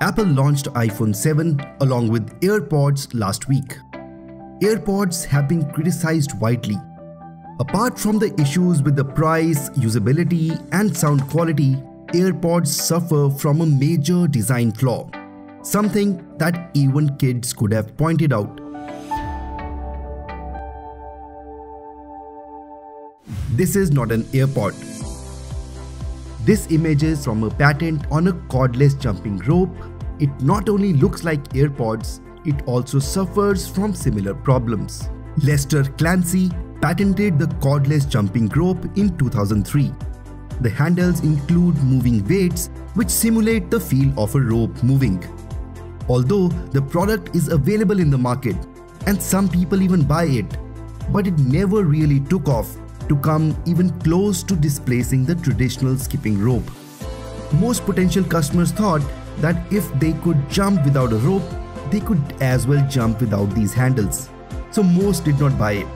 Apple launched iPhone 7 along with AirPods last week. AirPods have been criticized widely. Apart from the issues with the price, usability, and sound quality, AirPods suffer from a major design flaw, something that even kids could have pointed out. This is not an AirPod. This image is from a patent on a cordless jumping rope. It not only looks like AirPods, it also suffers from similar problems. Lester Clancy patented the cordless jumping rope in 2003. The handles include moving weights which simulate the feel of a rope moving. Although the product is available in the market and some people even buy it, but it never really took off to come even close to displacing the traditional skipping rope. Most potential customers thought that if they could jump without a rope, they could as well jump without these handles, so most did not buy it.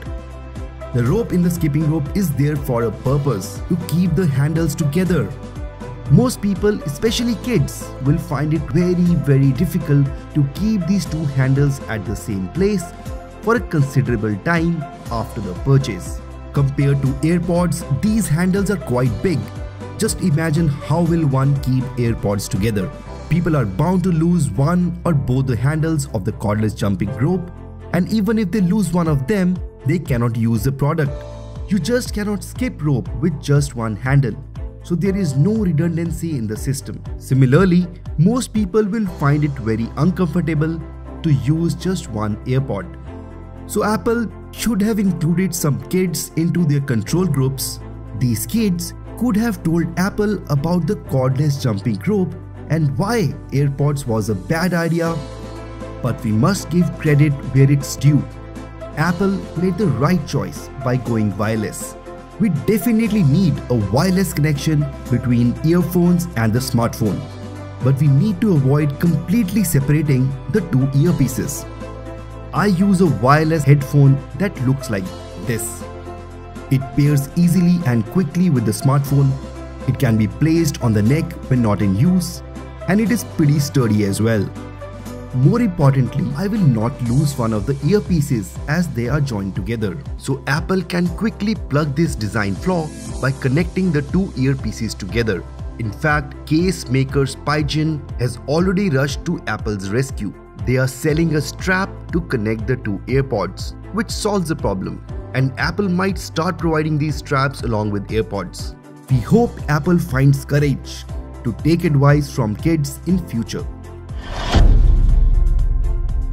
The rope in the skipping rope is there for a purpose, to keep the handles together. Most people, especially kids, will find it very difficult to keep these two handles at the same place for a considerable time after the purchase. Compared to AirPods, these handles are quite big. Just imagine how will one keep AirPods together. People are bound to lose one or both the handles of the cordless jumping rope, and even if they lose one of them, they cannot use the product. You just cannot skip rope with just one handle, so there is no redundancy in the system. Similarly, most people will find it very uncomfortable to use just one AirPod. So Apple should have included some kids into their control groups. These kids could have told Apple about the cordless jumping rope and why AirPods was a bad idea, but we must give credit where it's due. Apple made the right choice by going wireless. We definitely need a wireless connection between earphones and the smartphone, but we need to avoid completely separating the two earpieces. I use a wireless headphone that looks like this. It pairs easily and quickly with the smartphone. It can be placed on the neck when not in use, and it is pretty sturdy as well. More importantly, I will not lose one of the earpieces as they are joined together. So Apple can quickly plug this design flaw by connecting the two earpieces together. In fact, case maker Spigen has already rushed to Apple's rescue. They are selling a strap to connect the two AirPods, which solves the problem. And Apple might start providing these straps along with AirPods. We hope Apple finds courage to take advice from kids in future.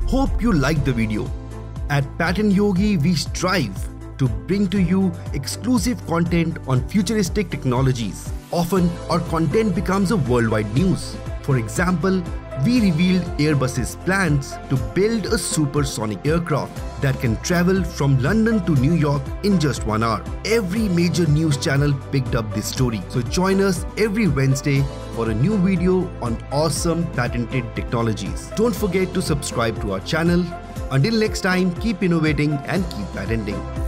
Hope you liked the video. At Patent Yogi, we strive to bring to you exclusive content on futuristic technologies. Often, our content becomes a worldwide news. For example, we revealed Airbus's plans to build a supersonic aircraft that can travel from London to New York in just 1 hour. Every major news channel picked up this story. So join us every Wednesday for a new video on awesome patented technologies. Don't forget to subscribe to our channel. Until next time, keep innovating and keep patenting.